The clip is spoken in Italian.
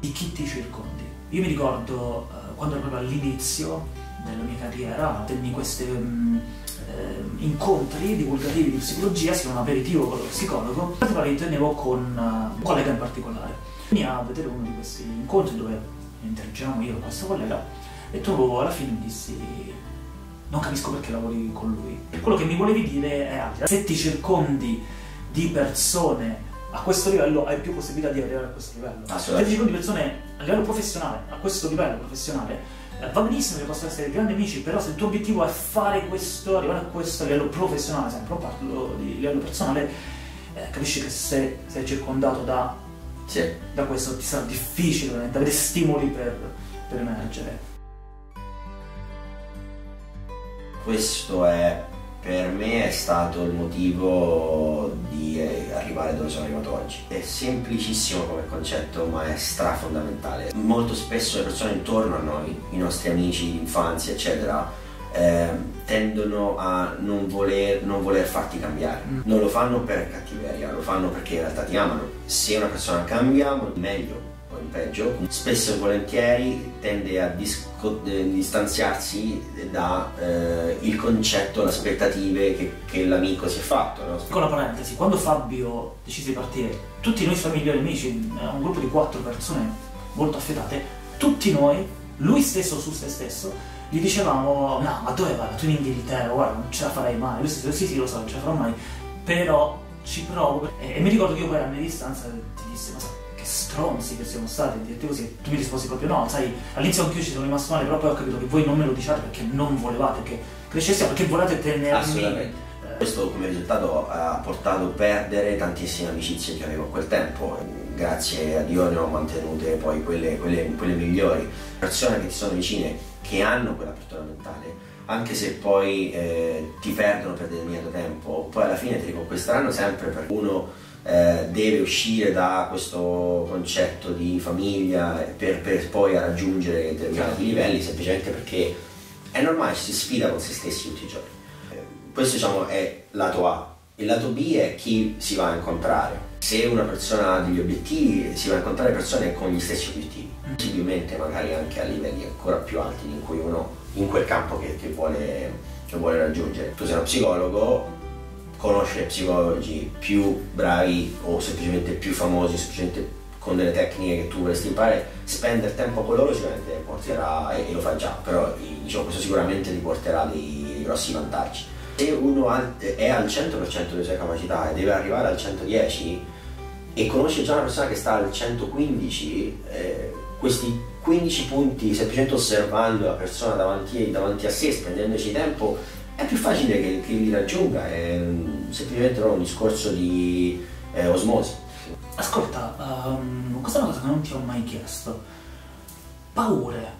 di chi ti circondi. Io mi ricordo quando ero proprio all'inizio della mia carriera, tenni questi incontri divulgativi di psicologia, si chiama aperitivo con lo psicologo, li tenevo con un collega in particolare. Veni a vedere uno di questi incontri dove interagiamo io con questo collega e trovo alla fine mi dissi: non capisco perché lavori con lui. E quello che mi volevi dire è altro. Se ti circondi di persone a questo livello, hai più possibilità di arrivare a questo livello. Se ti circondi di persone a livello professionale, a questo livello professionale, va benissimo che possono essere grandi amici, però se il tuo obiettivo è fare questo, arrivare a questo livello professionale, sempre parlo di livello personale, capisci che se sei circondato da, da questo ti sarà difficile veramente avere stimoli per emergere. Questo è, per me è stato il motivo di arrivare dove sono arrivato oggi. È semplicissimo come concetto, ma è strafondamentale. Molto spesso le persone intorno a noi, i nostri amici, l'infanzia, eccetera, tendono a non voler farti cambiare. Non lo fanno per cattiveria, lo fanno perché in realtà ti amano. Se una persona cambia, meglio. Peggio, spesso e volentieri tende a distanziarsi dal concetto, le aspettative che l'amico si è fatto. No? Piccola parentesi, quando Fabio decise di partire, tutti noi suoi migliori amici, un gruppo di 4 persone molto affiatate, tutti noi, lui stesso su se stesso, gli dicevamo: no, ma dove vai? Tu in Inghilterra, guarda, non ce la farai mai. Lui stesso: sì, lo so, non ce la farò mai, però ci provo. E mi ricordo che io poi a mia distanza ti disse: ma sai, che stronzi che siamo stati, dirti così. Tu mi risposi proprio no, sai, all'inizio anch'io ci sono rimasto male, però poi ho capito che voi non me lo diciate perché non volevate che crescessimo, perché volevate tenermi. Assolutamente. Questo come risultato ha portato a perdere tantissime amicizie che avevo a quel tempo. Grazie a Dio ne ho mantenute poi quelle migliori. Persone che ti sono vicine, che hanno quella apertura mentale, anche se poi ti perdono per determinato tempo, poi alla fine ti riconquisteranno sempre, perché uno deve uscire da questo concetto di famiglia per poi raggiungere determinati livelli, semplicemente perché è normale, ci si sfida con se stessi tutti i giorni. Questo, diciamo, è lato A. Il lato B è chi si va a incontrare. Se una persona ha degli obiettivi, si va a incontrare persone con gli stessi obiettivi, possibilmente magari anche a livelli ancora più alti di cui uno in quel campo che vuole raggiungere. Tu sei uno psicologo, conoscere psicologi più bravi o semplicemente più famosi, semplicemente con delle tecniche che tu vorresti imparare, spendere tempo con loro sicuramente porterà, e lo fa già, però diciamo, questo sicuramente ti porterà dei grossi vantaggi. Se uno è al 100% delle sue capacità e deve arrivare al 110 e conosce già una persona che sta al 115, questi 15 punti, semplicemente osservando la persona davanti a sé, spendendoci tempo, è più facile che li raggiunga, è semplicemente un discorso di osmosi. Ascolta, questa è una cosa che non ti ho mai chiesto. Paure.